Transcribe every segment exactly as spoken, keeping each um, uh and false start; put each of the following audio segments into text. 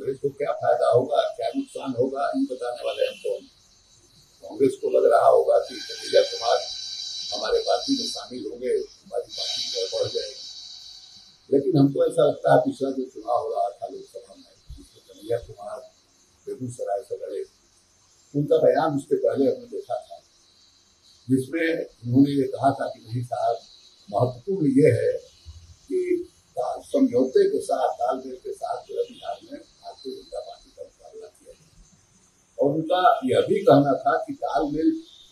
कांग्रेस को क्या फायदा होगा, क्या नुकसान होगा, ये बताने वाले हम कौन। कांग्रेस को लग रहा होगा कि कन्हैया कुमार हमारे पार्टी में शामिल होंगे, हमारी पार्टी में बढ़ जाएगी। लेकिन हमको ऐसा लगता है पिछला जो चुनाव हो रहा था लोकसभा में, जिसमें कन्हैया कुमार बेगूसराय से लड़े, उनका बयान उसके पहले हमने देखा था, जिसमें उन्होंने ये कहा था कि नहीं साहब, महत्वपूर्ण ये है कि समझौते के साथ, तालमेल के साथ जो है बिहार में भारतीय जनता पार्टी का मुकाबला किया जाए। और उनका यह भी कहना था कि तालमेल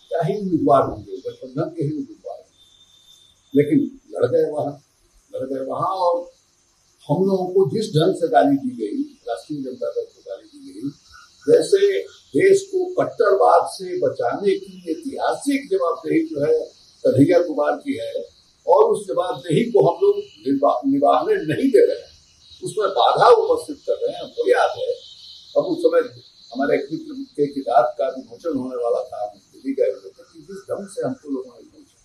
क्या ही उम्मीदवार होंगे, गठबंधन के ही उम्मीदवार होंगे। लेकिन लड़ गए वहाँ लड़ गए वहाँ और हम लोगों को जिस ढंग से गाली दी गई, राष्ट्रीय जनता दल को गाली दी गई, जैसे देश को कट्टरवाद से बचाने की ऐतिहासिक जवाबदेही जो है कन्हैया कुमार की है, और उस जवाबदेही को हम लोग निभाने नहीं दे रहे हैं, उसमें बाधा उपस्थित कर रहे हैं। हमको याद है अब उस समय हमारे एक मित्र के किताब का विमोचन होने वाला था, दिल्ली गए हुए थे, कि जिस ढंग से हमको लोगों ने विमोचन,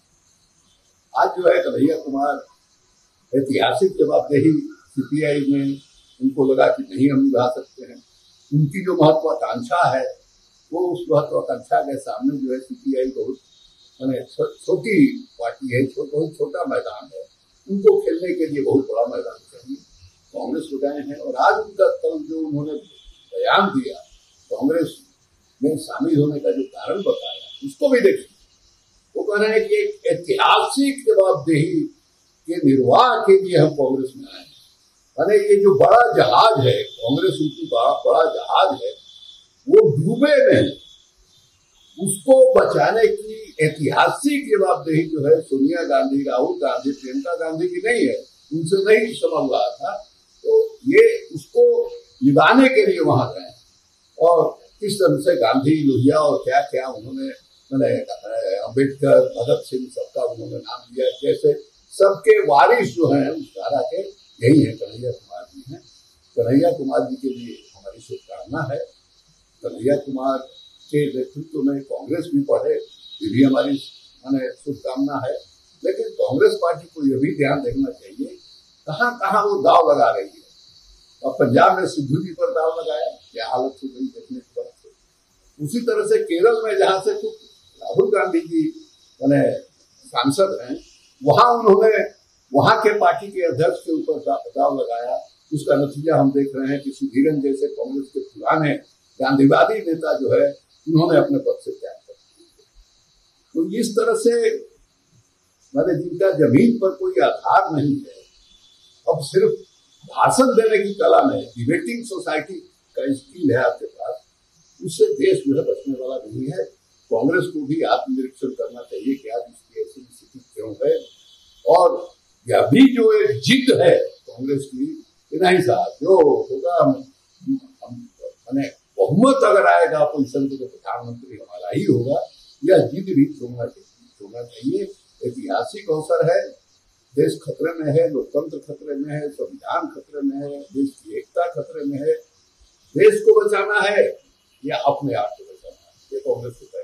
आज जो है कन्हैया कुमार ऐतिहासिक जवाबदेही सी पी आई में उनको लगा कि नहीं हम निभा सकते हैं। उनकी जो महत्वाकांक्षा है वो उस महत्वाकांक्षा के सामने जो है सी पी आई बहुत छोटी पार्टी है, बहुत छोटा मैदान है, उनको खेलने के लिए बहुत बड़ा मैदान चाहिए। कांग्रेस हो गए हैं और आज उनका कल जो उन्होंने बयान दिया, कांग्रेस में शामिल होने का जो कारण बताया, उसको भी देखिए। वो कह रहे हैं कि एक ऐतिहासिक जवाबदेही के निर्वाह के लिए हम कांग्रेस में आए हैं। माने ये जो बड़ा जहाज है कांग्रेस, उनकी बड़ा बड़ा जहाज है, वो डूबे नहीं, उसको बचाने की ऐतिहासिक जवाबदेही जो है सोनिया गांधी, राहुल गांधी, प्रियंका गांधी की नहीं है, उनसे नहीं संभल रहा था, तो ये उसको निभाने के लिए वहां गए। और किस तरह से गांधी, लोहिया और क्या क्या उन्होंने, मैंने अम्बेडकर, भगत सिंह, सबका उन्होंने नाम लिया, जैसे सबके वारिस जो है उस धारा के यही है कन्हैया कुमार जी हैं। कन्हैया कुमार जी के लिए हमारी शुभकामना है। कन्हैया कुमार के नेतृत्व में कांग्रेस भी पढ़े, ये भी हमारी माने शुभकामना है। लेकिन कांग्रेस पार्टी को यह भी ध्यान देखना चाहिए कहाँ कहाँ वो दाव लगा रही है। अब पंजाब में सिद्धू जी पर दाव लगाया, क्या हालत हो गई देखने के बाद। उसी तरह से केरल में जहाँ से कुछ राहुल गांधी जी माने सांसद हैं, वहाँ उन्होंने वहाँ के पार्टी के अध्यक्ष के ऊपर दा, दाव लगाया। उसका नतीजा हम देख रहे हैं कि सुधीरन जैसे कांग्रेस के पुराने गांधीवादी नेता जो है उन्होंने अपने पद से त्याग कर दिया। तो इस तरह से मैंने जिनका जमीन पर कोई आधार नहीं है, अब सिर्फ भाषण देने की कला में डिबेटिंग सोसाइटी का स्किल है आपके पास, उससे देश जो है बचने वाला नहीं है। कांग्रेस को भी आत्मनिरीक्षण करना चाहिए कि आज इसकी ऐसी स्थिति क्यों है। और यह भी जो एक जिद है कांग्रेस की, नहीं साहब जो होगा मैंने बहुमत अगर आएगा अपोजिशन को तो प्रधानमंत्री हमारा ही होगा, यह जिद भी छोड़ना चाहिए। ऐतिहासिक अवसर है, देश खतरे में है, लोकतंत्र खतरे में है, संविधान खतरे में है, देश की एकता खतरे में है। देश को बचाना है या अपने आप को बचाना है, ये कांग्रेस को